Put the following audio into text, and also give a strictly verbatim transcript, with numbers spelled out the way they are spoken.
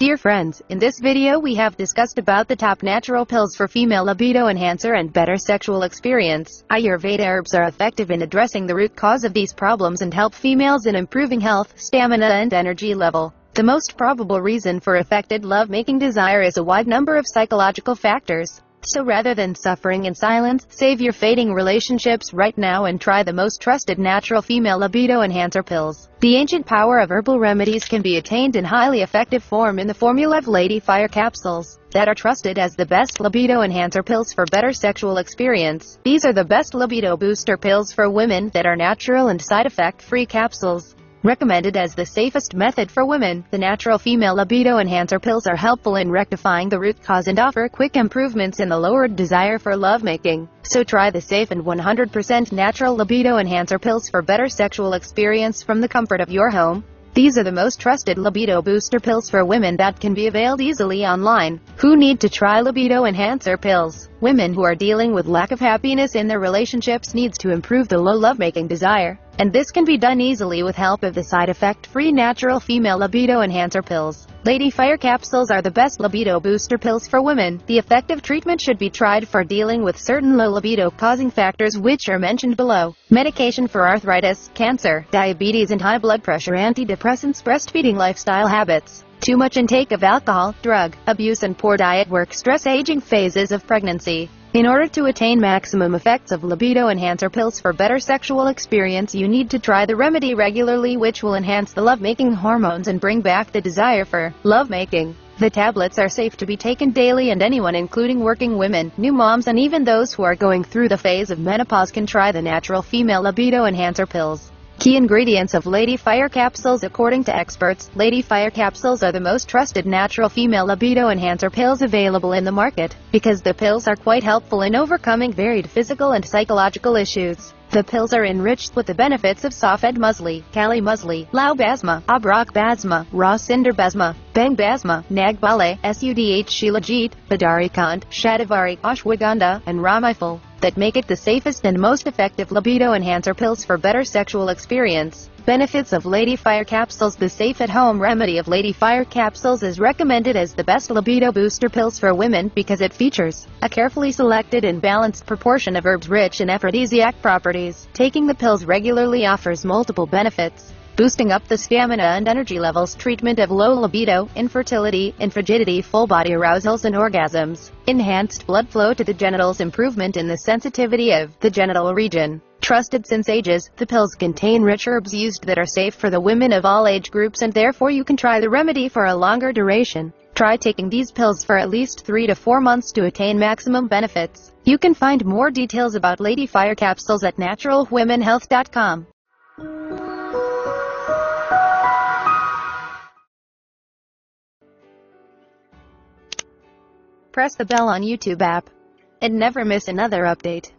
Dear friends, in this video we have discussed about the top natural pills for female libido enhancer and better sexual experience. Ayurveda herbs are effective in addressing the root cause of these problems and help females in improving health, stamina and energy level. The most probable reason for affected love-making desire is a wide number of psychological factors. So rather than suffering in silence, save your fading relationships right now and try the most trusted natural female libido enhancer pills. The ancient power of herbal remedies can be attained in highly effective form in the formula of Lady Fire Capsules, that are trusted as the best libido enhancer pills for better sexual experience. These are the best libido booster pills for women that are natural and side-effect-free capsules. Recommended as the safest method for women, the natural female libido enhancer pills are helpful in rectifying the root cause and offer quick improvements in the lowered desire for lovemaking. So try the safe and one hundred percent natural libido enhancer pills for better sexual experience from the comfort of your home. These are the most trusted libido booster pills for women that can be availed easily online. Who need to try libido enhancer pills? Women who are dealing with lack of happiness in their relationships needs to improve the low lovemaking desire, and this can be done easily with help of the side-effect-free natural female libido enhancer pills. Lady Fire Capsules are the best libido booster pills for women. The effective treatment should be tried for dealing with certain low libido-causing factors which are mentioned below. Medication for arthritis, cancer, diabetes and high blood pressure, antidepressants, breastfeeding, lifestyle habits, too much intake of alcohol, drug abuse and poor diet, work stress, aging, phases of pregnancy. In order to attain maximum effects of libido enhancer pills for better sexual experience, you need to try the remedy regularly, which will enhance the lovemaking hormones and bring back the desire for lovemaking. The tablets are safe to be taken daily, and anyone, including working women, new moms and even those who are going through the phase of menopause, can try the natural female libido enhancer pills. Key ingredients of Lady Fire Capsules. According to experts, Lady Fire Capsules are the most trusted natural female libido enhancer pills available in the market, because the pills are quite helpful in overcoming varied physical and psychological issues. The pills are enriched with the benefits of Safed Musli, Kali Musli, Lao Basma, Abrak Basma, Raw Cinder Basma, Bang Basma, Nagbale, Sudh Shilajit, Badari Kant, Shadavari, Ashwagandha, and Ramifal, that make it the safest and most effective libido enhancer pills for better sexual experience. Benefits of Lady Fire Capsules. The safe at-home remedy of Lady Fire Capsules is recommended as the best libido booster pills for women because it features a carefully selected and balanced proportion of herbs rich in aphrodisiac properties. Taking the pills regularly offers multiple benefits: boosting up the stamina and energy levels, treatment of low libido, infertility, infrigidity, full-body arousals and orgasms, enhanced blood flow to the genitals, improvement in the sensitivity of the genital region. Trusted since ages, the pills contain rich herbs used that are safe for the women of all age groups, and therefore you can try the remedy for a longer duration. Try taking these pills for at least three to four months to attain maximum benefits. You can find more details about Lady Fire Capsules at natural women health dot com. Press the bell on YouTube app and never miss another update.